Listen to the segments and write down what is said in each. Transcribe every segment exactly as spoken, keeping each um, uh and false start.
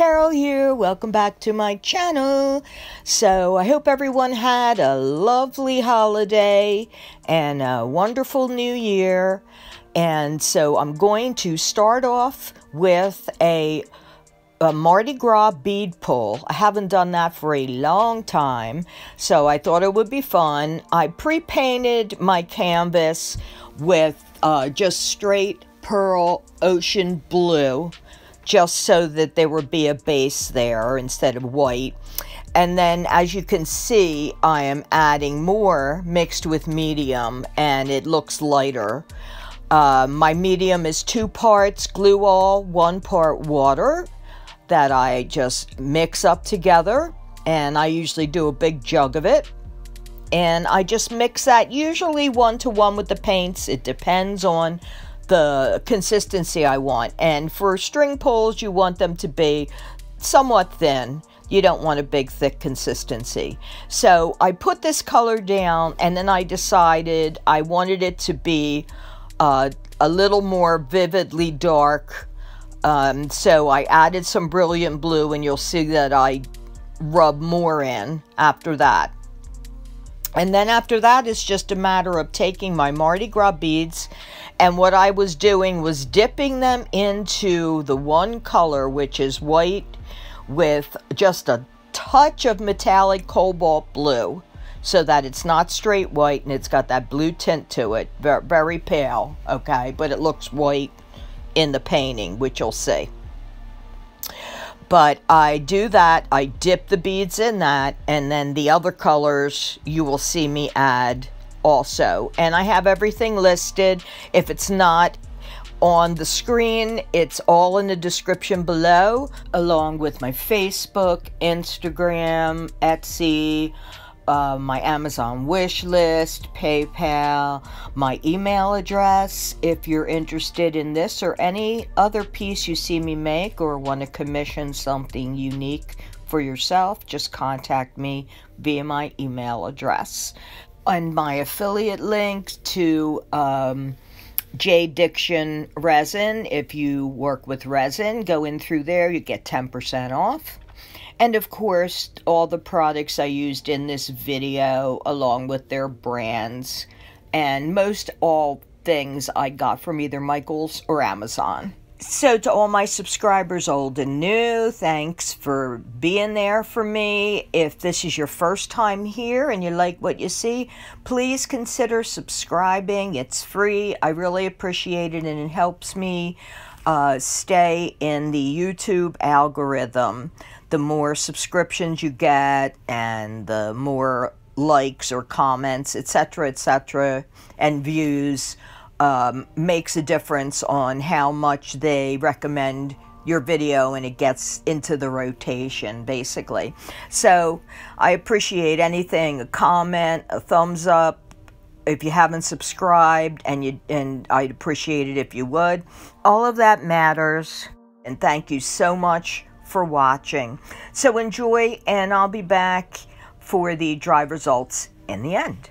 Carol here. Welcome back to my channel. So I hope everyone had a lovely holiday and a wonderful new year. And so I'm going to start off with a, a Mardi Gras bead pull. I haven't done that for a long time, so I thought it would be fun. I pre-painted my canvas with uh, just straight pearl ocean blue, just so that there would be a base there instead of white. And then, as you can see, I am adding more mixed with medium, and it looks lighter. Uh, my medium is two parts glue all, one part water that I just mix up together. And I usually do a big jug of it. And I just mix that usually one to one with the paints. It depends on the consistency I want. And for string pulls, you want them to be somewhat thin. You don't want a big thick consistency. So I put this color down, and then I decided I wanted it to be uh, a little more vividly dark. Um, so I added some brilliant blue, and you'll see that I rub more in after that. And then after that, it's just a matter of taking my Mardi Gras beads, and what I was doing was dipping them into the one color, which is white, with just a touch of metallic cobalt blue, so that it's not straight white and it's got that blue tint to it. Very, very pale, okay? But it looks white in the painting, which you'll see. But I do that, I dip the beads in that, and then the other colors you will see me add also. And I have everything listed. If it's not on the screen, it's all in the description below, along with my Facebook, Instagram, Etsy, uh, my Amazon wish list, PayPal, my email address. If you're interested in this or any other piece you see me make, or want to commission something unique for yourself, just contact me via my email address. And my affiliate link to um, JDiction Resin. If you work with resin, go in through there, you get ten percent off. And of course, all the products I used in this video, along with their brands, and most all things I got from either Michaels or Amazon. So to all my subscribers, old and new, thanks for being there for me. If this is your first time here and you like what you see, please consider subscribing. It's free. I really appreciate it, and it helps me uh, stay in the YouTube algorithm. The more subscriptions you get, and the more likes or comments, et cetera, et cetera, and views, um, makes a difference on how much they recommend your video, and it gets into the rotation, basically. So I appreciate anything, a comment, a thumbs up, if you haven't subscribed, and, you, and I'd appreciate it if you would. All of that matters, and thank you so much for watching. So enjoy, and I'll be back for the dry results in the end.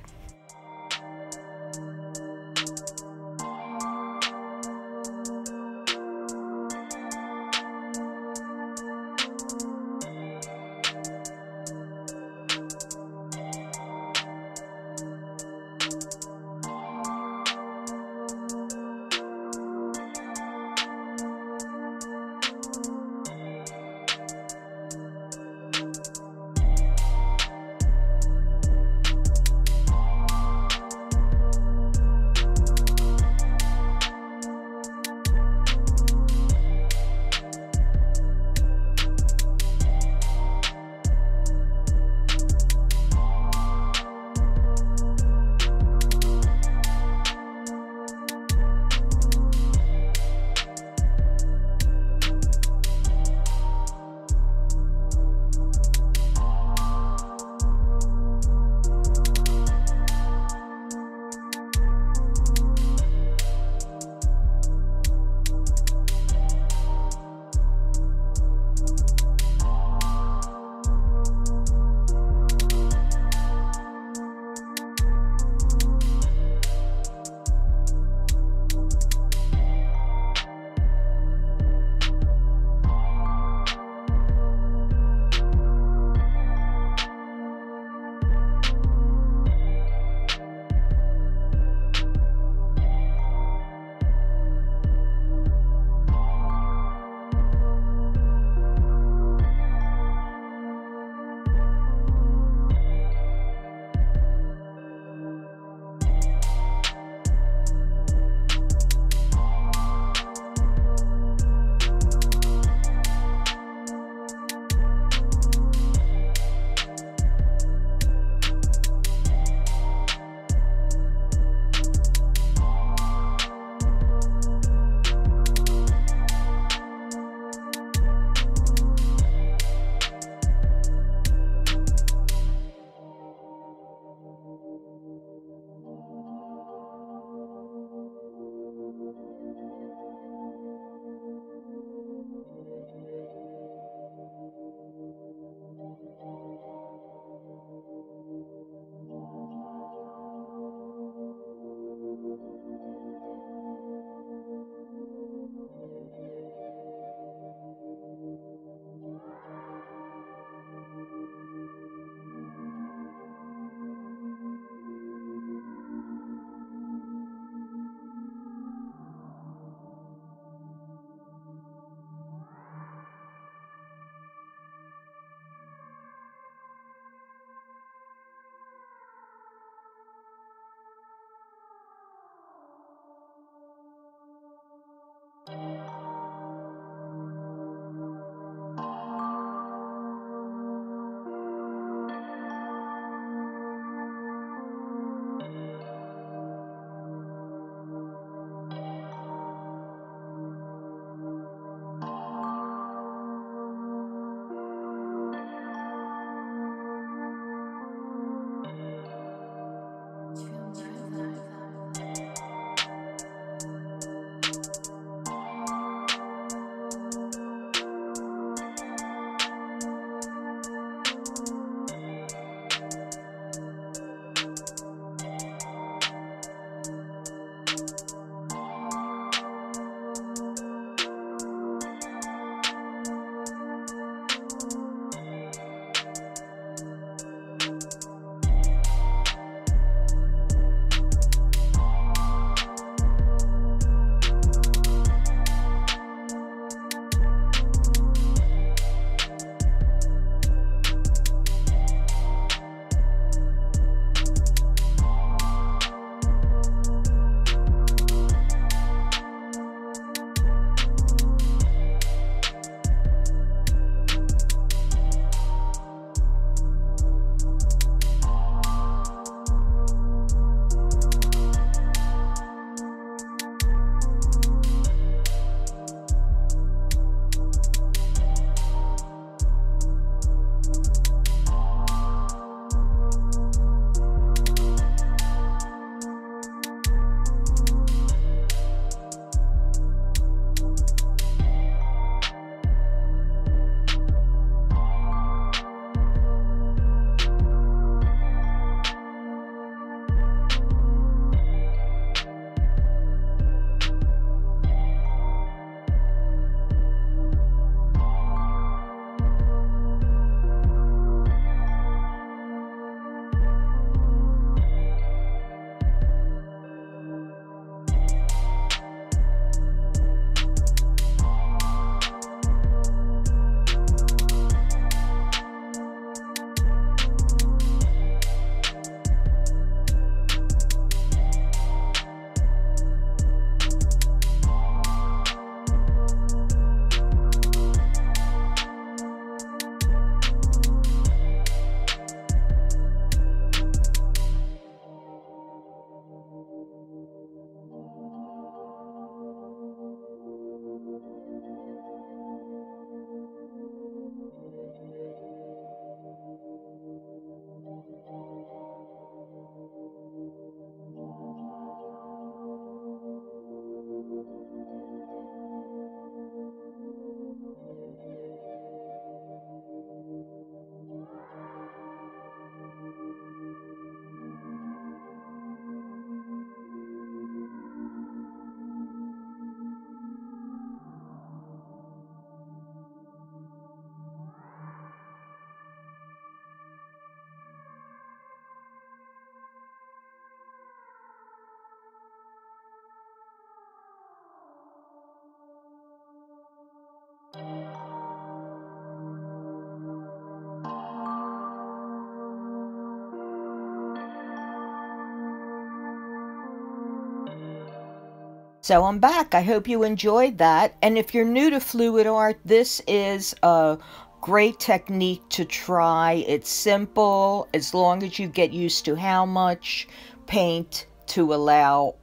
So I'm back. I hope you enjoyed that. And if you're new to fluid art, this is a great technique to try. It's simple, as long as you get used to how much paint to allow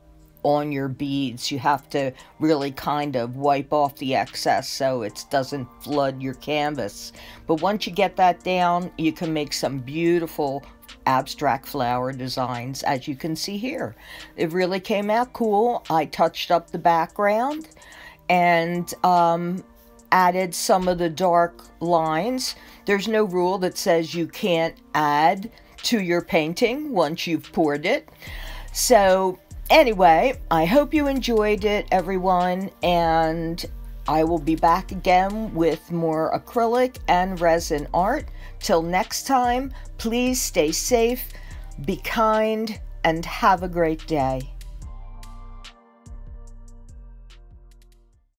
on your beads. You have to really kind of wipe off the excess so it doesn't flood your canvas. But once you get that down, you can make some beautiful abstract flower designs, as you can see here. It really came out cool. I touched up the background and um, added some of the dark lines. There's no rule that says you can't add to your painting once you've poured it. So anyway, I hope you enjoyed it, everyone, and I will be back again with more acrylic and resin art. Till next time, please stay safe, be kind, and have a great day.